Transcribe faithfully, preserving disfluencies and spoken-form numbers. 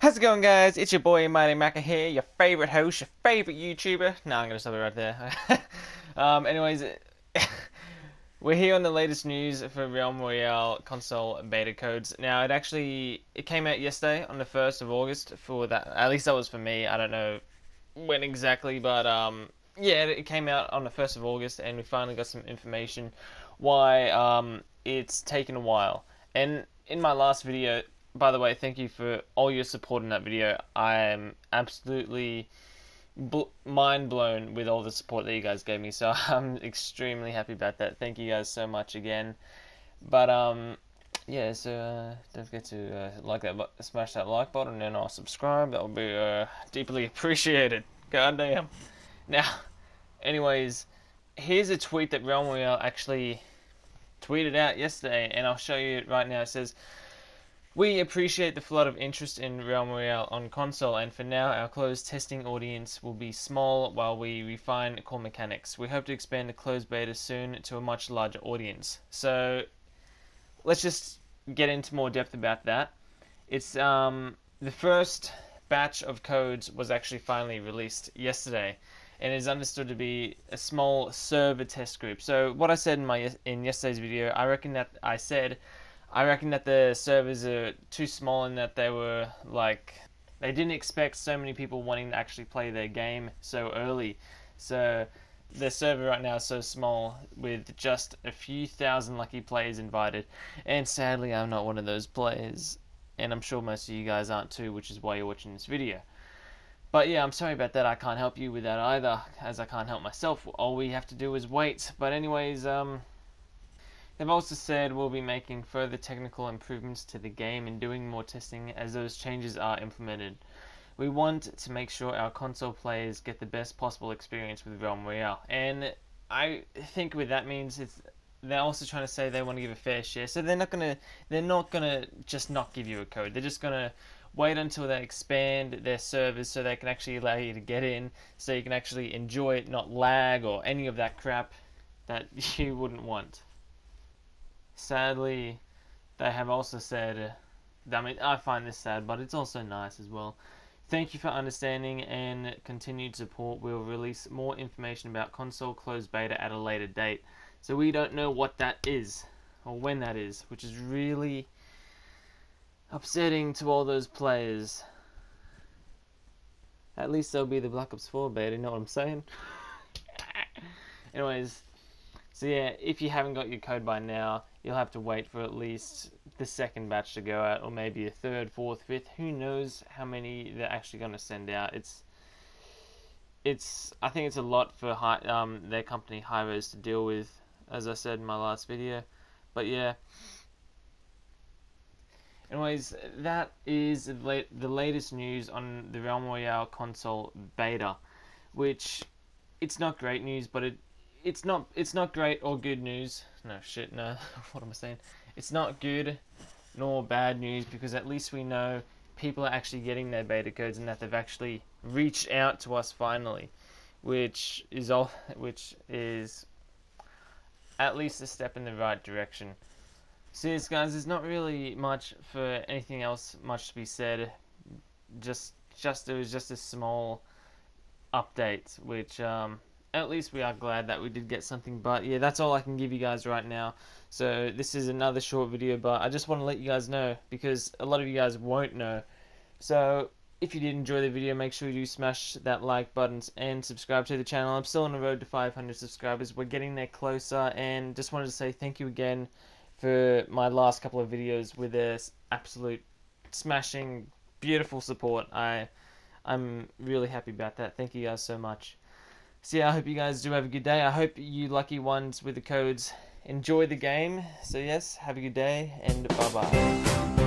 How's it going, guys? It's your boy Mighty Maca here, your favorite host, your favorite YouTuber. No, I'm gonna stop it right there. um, anyways, we're here on the latest news for Realm Royale console beta codes. Now, it actually it came out yesterday on the first of August. For that, at least that was for me. I don't know when exactly, but um, yeah, it came out on the first of August, and we finally got some information why um it's taken a while. And in my last video. By the way, thank you for all your support in that video. I am absolutely bl mind blown with all the support that you guys gave me, so I'm extremely happy about that. Thank you guys so much again. But um, yeah, so uh, don't forget to uh, like that, smash that like button, and I'll subscribe. That will be uh, deeply appreciated. Goddamn. Now, anyways, here's a tweet that Realm Royale actually tweeted out yesterday, and I'll show you it right now. It says, "We appreciate the flood of interest in Realm Royale on console, and for now our closed testing audience will be small while we refine core mechanics. We hope to expand the closed beta soon to a much larger audience." So let's just get into more depth about that. It's um, the first batch of codes was actually finally released yesterday, and is understood to be a small server test group. So what I said in my in yesterday's video, I reckon that I said. I reckon that the servers are too small, and that they were like, they didn't expect so many people wanting to actually play their game so early. So the server right now is so small, with just a few thousand lucky players invited. And sadly, I'm not one of those players, and I'm sure most of you guys aren't too, which is why you're watching this video. But yeah, I'm sorry about that. I can't help you with that either, as I can't help myself. All we have to do is wait. But anyways, um... they've also said we'll be making further technical improvements to the game and doing more testing as those changes are implemented. We want to make sure our console players get the best possible experience with Realm Royale. And I think what that means is they're also trying to say they want to give a fair share. So they're not gonna they're not gonna just not give you a code. They're just gonna wait until they expand their servers so they can actually allow you to get in, so you can actually enjoy it, not lag or any of that crap that you wouldn't want. Sadly, they have also said, I mean, I find this sad, but it's also nice as well. "Thank you for understanding and continued support. We'll release more information about console closed beta at a later date." So we don't know what that is, or when that is, which is really upsetting to all those players. At least there'll be the Black Ops four beta, you know what I'm saying? Anyways, so yeah, if you haven't got your code by now, you'll have to wait for at least the second batch to go out, or maybe a third, fourth, fifth. Who knows how many they're actually going to send out? It's, it's. I think it's a lot for hi, um, their company Hi-Rez to deal with, as I said in my last video. But yeah. Anyways, that is the, late, the latest news on the Realm Royale console beta, which it's not great news, but it. It's not it's not great or good news. No shit, no. What am I saying? It's not good nor bad news, because at least we know people are actually getting their beta codes, and that they've actually reached out to us finally, which is all which is at least a step in the right direction. So yes, guys, there's not really much for anything else much to be said. Just just it was just a small update, which um at least we are glad that we did get something. But yeah, that's all I can give you guys right now. So this is another short video, but I just want to let you guys know, because a lot of you guys won't know. So if you did enjoy the video, make sure you smash that like button and subscribe to the channel. I'm still on the road to five hundred subscribers. We're getting there closer, and just wanted to say thank you again for my last couple of videos with their absolute smashing, beautiful support. I, I'm really happy about that. Thank you guys so much. So yeah, I hope you guys do have a good day. I hope you lucky ones with the codes enjoy the game. So yes, have a good day, and bye-bye.